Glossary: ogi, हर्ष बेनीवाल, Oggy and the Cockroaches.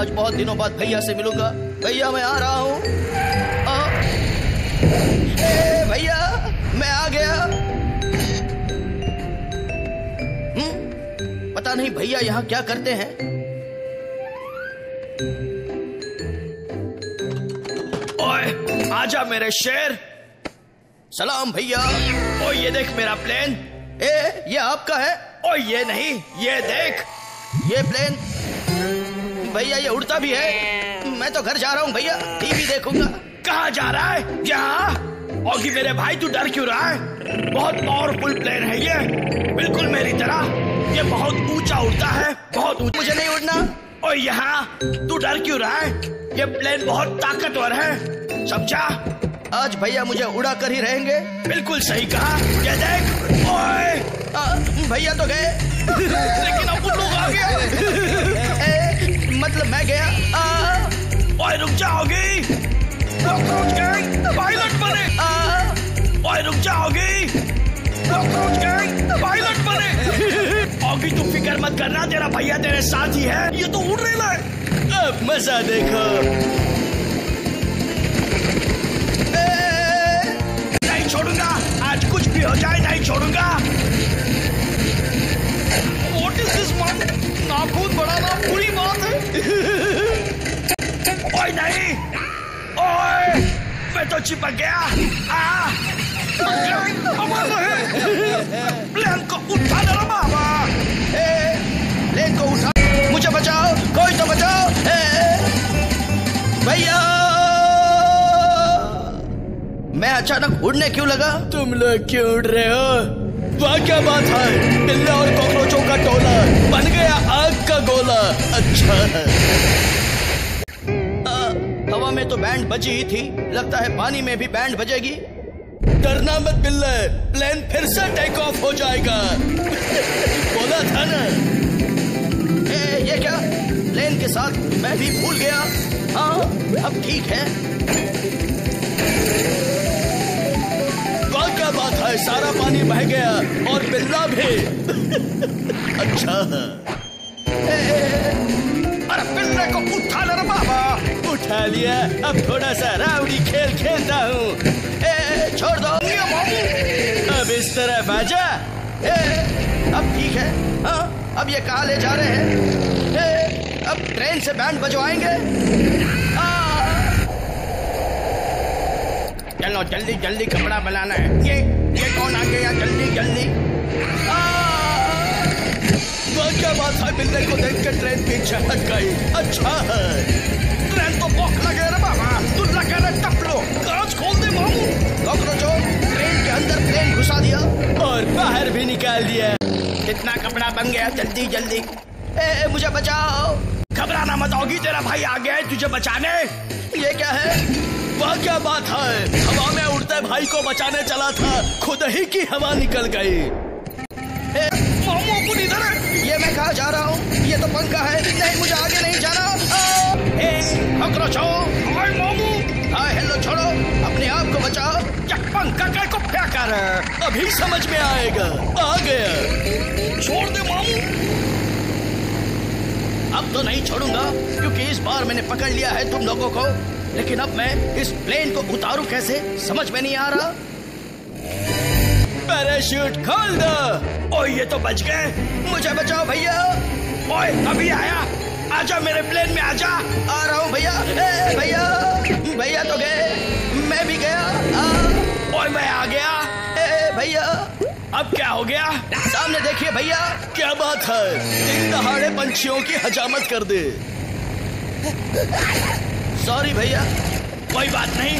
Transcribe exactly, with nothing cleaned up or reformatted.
आज बहुत दिनों बाद भैया से मिलूंगा। भैया मैं आ रहा हूँ। भैया मैं आ गया। हम्म, पता नहीं भैया यहाँ क्या करते हैं। ओए, आजा मेरे शेर। सलाम भैया। ओ ये देख मेरा प्लेन। ए ये आपका है? ओ ये नहीं, ये देख ये प्लेन। भैया ये उड़ता भी है। मैं तो घर जा रहा हूँ भैया, टीवी देखूंगा। कहाँ जा रहा है? यहाँ। ओगी मेरे भाई तू डर क्यों रहा है? बहुत पावरफुल प्लेन है ये, बिल्कुल मेरी तरह। ये बहुत ऊंचा उड़ता है, बहुत ऊंचा। मुझे नहीं उड़ना। और यहाँ तू डर क्यों रहा है? ये प्लेन बहुत ताकतवर है, समझा? आज भैया मुझे उड़ा कर ही रहेंगे। बिल्कुल सही कहा। ये देख। ओए भैया तो गए, लेकिन अब उन लोग आ गए। मतलब मैं गया। ओए रुक जाओगे? कॉकरोच गैंग पायलट बने। ओए रुक जाओगे? कॉकरोच गैंग पायलट बने। ओगी तू फिक्र मत करना, तेरा भैया तेरे साथ ही है। ये तो उड़ रहा है, अब मजा देखो। छोड़ूंगा आज, कुछ भी हो जाए नहीं छोड़ूंगा। What is this man? नाखून बढ़ाना बुरी बात है। ओए नहीं, ओए मैं तो चिपक गया। आ, प्लेन को उठा दो बाबा। प्लेन को उठा, मुझे बचाओ, कोई तो बचाओ। भैया मैं अचानक उड़ने क्यों लगा? तुम लोग क्यों उड़ रहे हो? वाह क्या बात है, बिल्ला और कॉकरोचों का टोला बन गया आग का गोला। अच्छा है। आ, हवा में तो बैंड बजी ही थी, लगता है पानी में भी बैंड बजेगी। डरना मत बिल्ला, प्लेन फिर से टेक ऑफ हो जाएगा। बोला था ना। ए, ये क्या? प्लेन के साथ मैं भी भूल गया। हाँ अब ठीक है। क्या बात है, सारा पानी बह गया और बिल्ला भी। अच्छा है। अरे बिल्ले को उठा ले बाबा। उठा लिया, अब थोड़ा सा रावड़ी खेल खेलता हूँ। छोड़ दो अब इस तरह बाजा। ए, अब ठीक है। हाँ अब ये कहाँ ले जा रहे हैं? ए, अब ट्रेन से बैंड बजवाएंगे। चलो जल्दी जल्दी कपड़ा बनाना है। ये ये कौन आ गया? जल्दी जल्दी। क्या बात है, बिल्ले को देख के ट्रेन पीछे हट गई। अच्छा है। ट्रेन तो बौखला गया रे बाबा। तू लगा ना टपलो, कांच खोल दे मामू। कॉकरोचों ट्रेन के अंदर प्लेन घुसा दिया और बाहर भी निकाल दिया। कितना कपड़ा बन गया? जल्दी जल्दी। ए मुझे बचाओ। घबराना मत होगी, तेरा भाई आ गया है तुझे बचाने। ये क्या है? वाह क्या बात है, हवा में उड़ते भाई को बचाने चला था, खुद ही की हवा निकल गई। इधर ये मैं कहाँ जा रहा हूँ? ये तो पंखा है। नहीं मुझे आगे नहीं जाना। हाय हेलो छोड़ो, अपने आप को बचाओ। पंखा कर को क्या कर, अभी समझ में आएगा। आ गया। छोड़ दे मामू। अब तो नहीं छोड़ूंगा, क्योंकि इस बार मैंने पकड़ लिया है तुम लोगों को। लेकिन अब मैं इस प्लेन को उतारू कैसे, समझ में नहीं आ रहा। पैराशूट खोल दो। ओए ये तो बच गए। मुझे बचाओ भैया। ओए अभी आया। आजा मेरे प्लेन में आजा। आ रहा हूँ भैया। भैया भैया तो गए, मैं भी गया। ओए मैं आ गया। भैया अब क्या हो गया? सामने देखिए भैया। क्या बात है, दिन दहाड़े पंछियों की हजामत कर दे। सॉरी भैया। कोई बात नहीं,